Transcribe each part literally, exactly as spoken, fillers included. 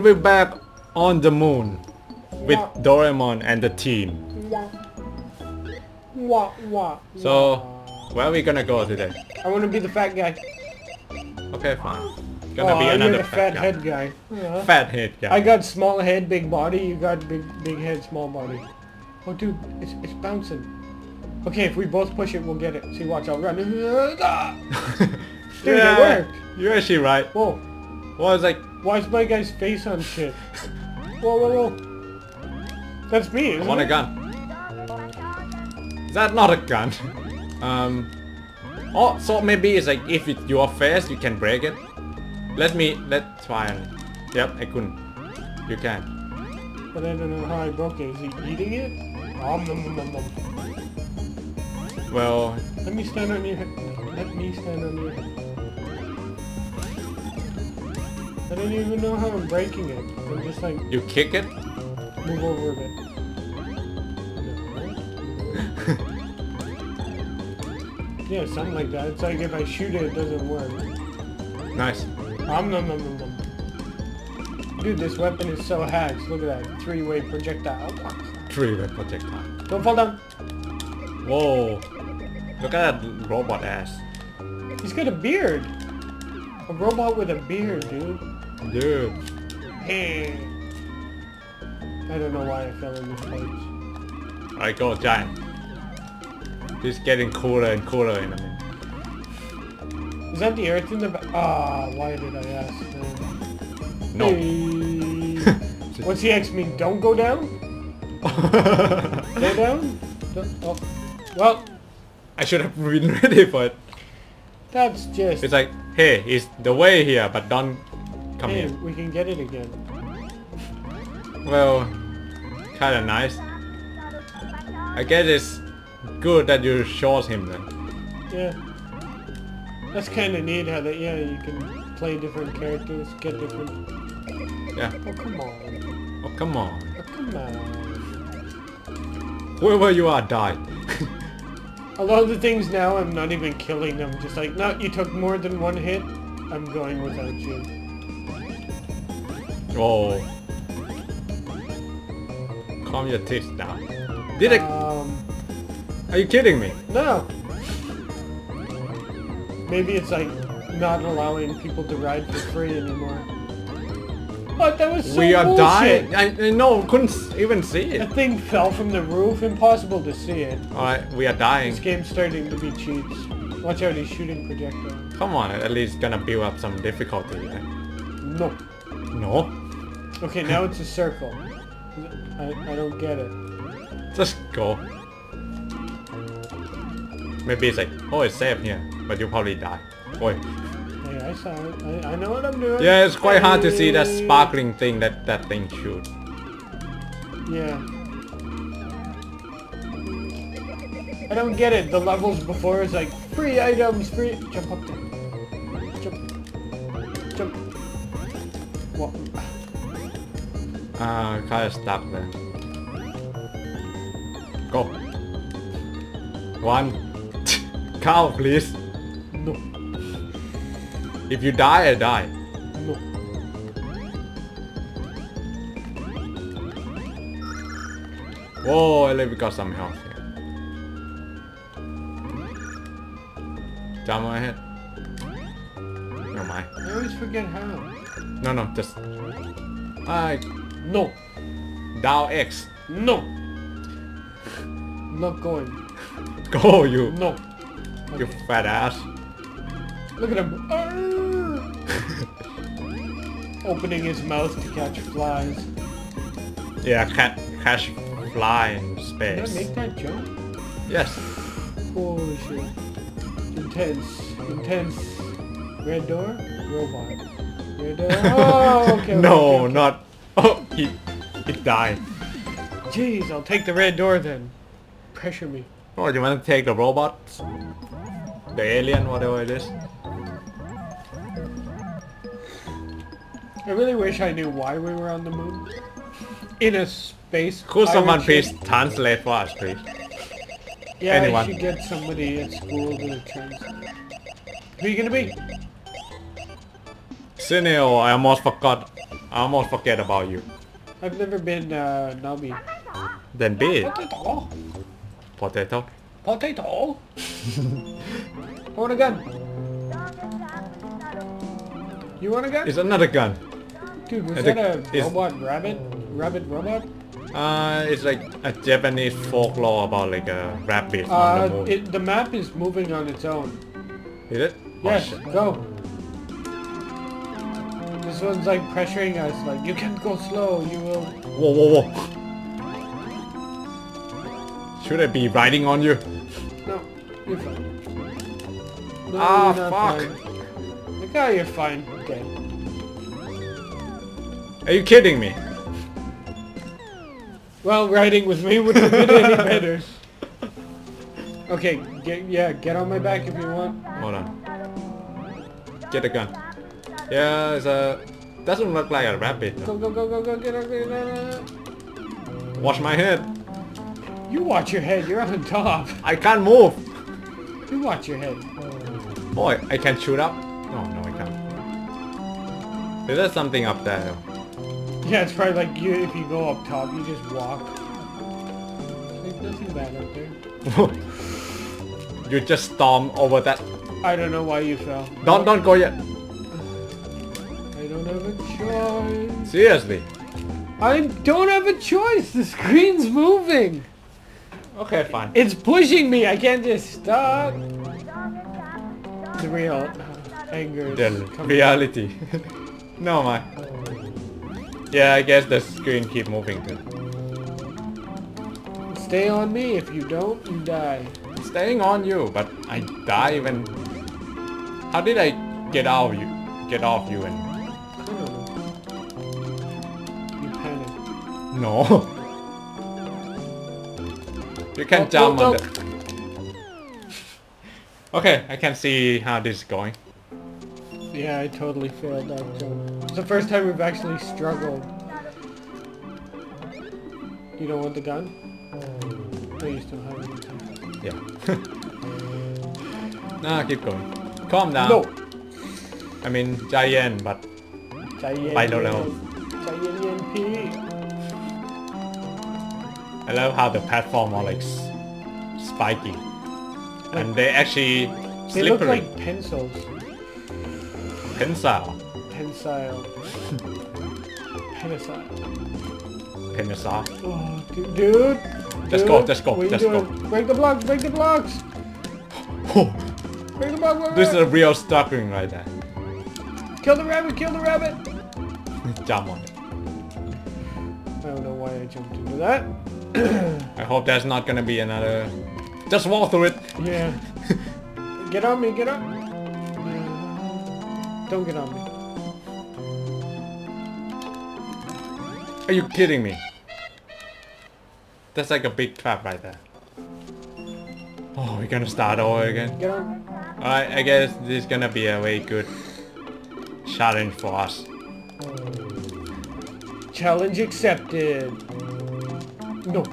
And we're back on the moon with yeah. Doraemon and the team. Yeah. Yeah, yeah. So, where are we gonna go today? I wanna be the fat guy. Okay, fine. Gonna oh, be another you're the fat, fat guy. head guy. Yeah. Fat head guy. I got small head, big body. You got big, big head, small body. Oh, dude, it's it's bouncing. Okay, if we both push it, we'll get it. See, watch, I'll run. Dude, yeah, it worked. You're actually right. Whoa. Well, I was like, why is my guy's face on shit? Whoa, whoa, whoa. That's me, isn't I want it? a gun. Is that not a gun? um. Oh, so maybe it's like if it, you are fast, you can break it. Let me, let's try and... Yep, I couldn't. You can. But I don't know how I broke it. Is he eating it? Om nom nom nom. Well... Let me stand on your head. Let me stand on your head. I don't even know how I'm breaking it. I'm just like... You kick it? Move over a bit. Yeah, something like that. It's like if I shoot it, it doesn't work. Nice. Om nom nom nom nom. Dude, this weapon is so hacks. Look at that. Three-way projectile. Three-way projectile. Don't fall down. Whoa. Look at that robot ass. He's got a beard. A robot with a beard, dude. Dude. Hey. I don't know why I fell in this place. Alright, go, giant. This is getting cooler and cooler in a minute. Is that the earth in the back? Ah, oh, why did I ask that? No. Hey. What's the X mean? Don't go down? Go down? Don't, oh. Well, I should have been ready for it. That's just... It's like, hey, it's the way here, but don't come hey, here. We can get it again. Well, kind of nice. I guess it's good that you shot him then. Yeah. That's kind of neat how that, yeah, you can play different characters, get different... Yeah. Oh, come on. Oh, come on. Oh, come on. Whoever you are, die. A lot of the things now, I'm not even killing them. Just like, no, you took more than one hit, I'm going without you. Oh. Calm your tits down. Did it? Um, are you kidding me? No. Maybe it's like not allowing people to ride for free anymore. But that was so We are bullshit. dying. I, I no, couldn't even see it. That thing fell from the roof. Impossible to see it. Alright, we are dying. This game's starting to be cheats. Watch out, he's shooting projectile. Come on, at least gonna build up some difficulty. Right? No. No? Okay, now it's a circle. I, I don't get it. Just go. Maybe it's like, oh, it's safe here. But you'll probably die. Boy. Hey, I saw it. I, I know what I'm doing. Yeah, it's quite hey. hard to see that sparkling thing that that thing shoots. Yeah. I don't get it. The levels before is like, free items, free... Jump up there. Jump. Jump. What? Ah, uh, kinda stuck there. Go. One. Cow, please. No. If you die, I die. No. Whoa, at least we got some health here. Down my head. No, my. I always forget how. No, no, just... I... No. Down X. No. Not going. Go, you. No. Okay. You fat ass. Look at him. Opening his mouth to catch flies. Yeah, ca catch fly in space. Did I make that jump? Yes. Holy shit. Intense. Intense. Red door? Robot. Red door? Oh, okay. No, okay, okay. not... Oh, he, he died. Jeez, I'll take the red door then. Pressure me. Oh, you want to take the robot? The alien, whatever it is. I really wish I knew why we were on the moon. In a space... Could someone please translate for us, please? Yeah, Anyone. I should get somebody at school to translate. Who are you gonna be? Sineo, I almost forgot. I almost forget about you. I've never been uh, Nami. Then be it. Potato. Potato. Potato. I want a gun. You want a gun? It's another gun. Dude, was that a robot rabbit? Rabbit robot? Uh, it's like a Japanese folklore about like a rabbit uh, on the moon. It, the map is moving on its own. Is it? Yes, oh, go. This one's like pressuring us, like, you can't go slow, you will... Whoa, whoa, whoa. Should I be riding on you? No, you're fine. No, ah, you're fuck. Fine. Look how you're fine. Okay. Are you kidding me? Well, riding with me wouldn't have been any better. Okay, get, yeah, get on my back if you want. Hold on. Get a gun. Yeah, it's a... Doesn't look like a rabbit. Go, go, go, go, go, get on, get on. Watch my head. You watch your head, you're on top. I can't move. You watch your head. Boy, I can't shoot up. No, no, I can't. Is there something up there? Yeah, it's probably like you. If you go up top, you just walk. There's nothing bad up there. You just storm over that. I don't know why you fell. Don't, don't go yet. I don't have a choice. Seriously. I don't have a choice. The screen's moving. Okay, fine. It's pushing me. I can't just stop. The real anger. The reality. No, my. Yeah, I guess the screen keep moving too. Stay on me. If you don't, you die. Staying on you, but I die when... How did I get out of you? Get off you and... I don't know. You panic. No. You can't jump on the... Okay, I can see how this is going. Yeah, I totally failed that joke. It's the first time we've actually struggled. You don't want the gun? No, you still have it. Yeah. Nah, keep going. Calm down. No. I mean, giant, but I don't know. Giant P. I love how the platform are like spiky, like, and they actually slippery. They look like pencils. Pencil. Pencil. Penicil. Penicil. Oh, dude, dude. Let's go, let's go, let's go. Break the blocks, break the blocks. Break the blocks. This is a real stuttering right there. Kill the rabbit, kill the rabbit. Jump on it. I don't know why I jumped into that. I hope that's not gonna be another... Just walk through it. Yeah. Get on me, get up. Don't get on me. Are you kidding me? That's like a big trap right there. Oh, we're gonna start over again? Get on. Alright, I guess this is gonna be a very good challenge for us. Challenge accepted. No.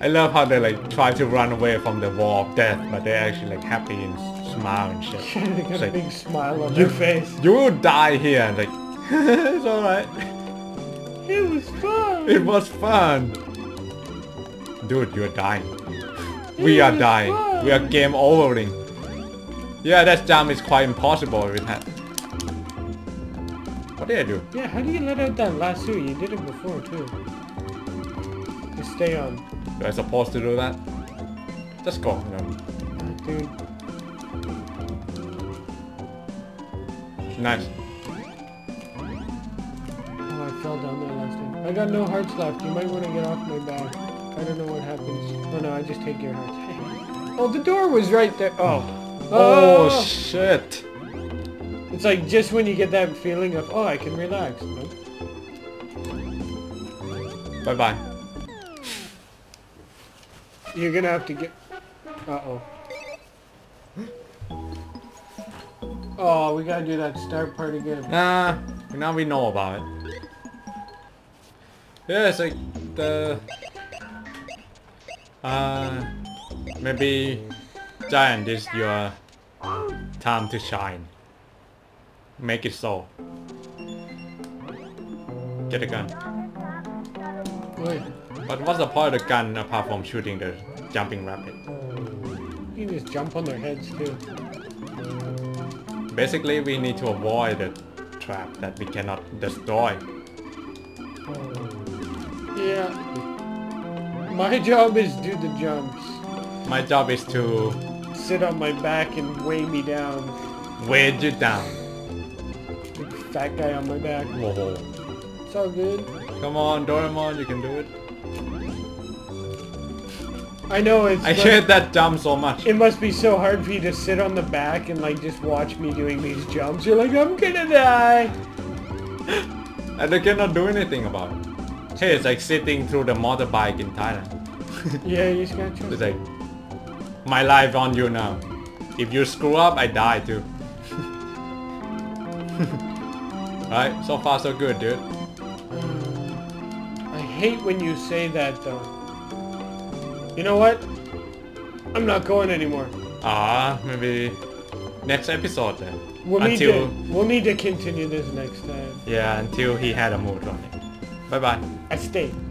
I love how they like try to run away from the wall of death, but they're actually like happy and smile and shit. They got it's a like, big smile on their face. You will die here, and like it's alright. It was fun. It was fun. Dude, you're dying. It we are dying. Fun. We are game overing. Yeah, that jump is quite impossible with that. What did I do? Yeah, how do you let out that lasso? You did it before too. Just stay on. Am I supposed to do that? Just go. Dude. Nice. Oh, I fell down there last time. I got no hearts left. You might want to get off my back. I don't know what happens. Oh no, I just take your hearts. Oh, the door was right there. Oh. Oh, oh shit. It's like just when you get that feeling of, oh, I can relax. Bye bye. You're gonna have to get... Uh-oh. Oh, we gotta do that start part again. Nah, now we know about it. Yeah, it's like the... Uh... Maybe... Giant, this is your time to shine. Make it so. Get a gun. Wait. But what's the point of the gun apart from shooting the jumping rabbit? You can just jump on their heads too. Basically, we need to avoid the trap that we cannot destroy. Yeah. My job is do the jumps. My job is to... sit on my back and weigh me down. Weigh you down. Big fat guy on my back. Whoa. It's all good. Come on, Doraemon, you can do it. I know it's... I like, hate that jump so much. It must be so hard for you to sit on the back and like just watch me doing these jumps. You're like, I'm gonna die. And I cannot do anything about it. Hey, it's like sitting through the motorbike in Thailand. Yeah, you just gotta choose. It's like, my life on you now. If you screw up, I die too. Alright, so far so good, dude. I hate when you say that though. You know what? I'm not going anymore. Ah, maybe next episode then. We'll, until... need to, we'll need to continue this next time. Yeah, until he had a mood on it. Bye bye. I stay.